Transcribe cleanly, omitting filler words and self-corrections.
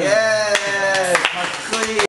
Yeah.